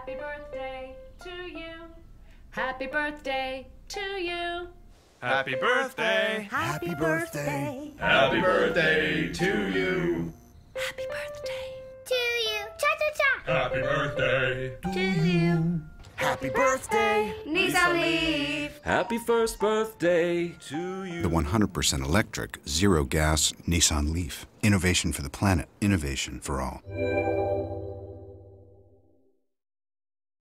Happy birthday to you. Happy birthday to you. Happy birthday. Happy birthday. Happy birthday to you. Happy birthday to you. Cha-cha-cha. Happy birthday to you. Happy birthday, Nissan Leaf. Happy first birthday to you. The 100% electric, zero gas Nissan Leaf. Innovation for the planet, innovation for all.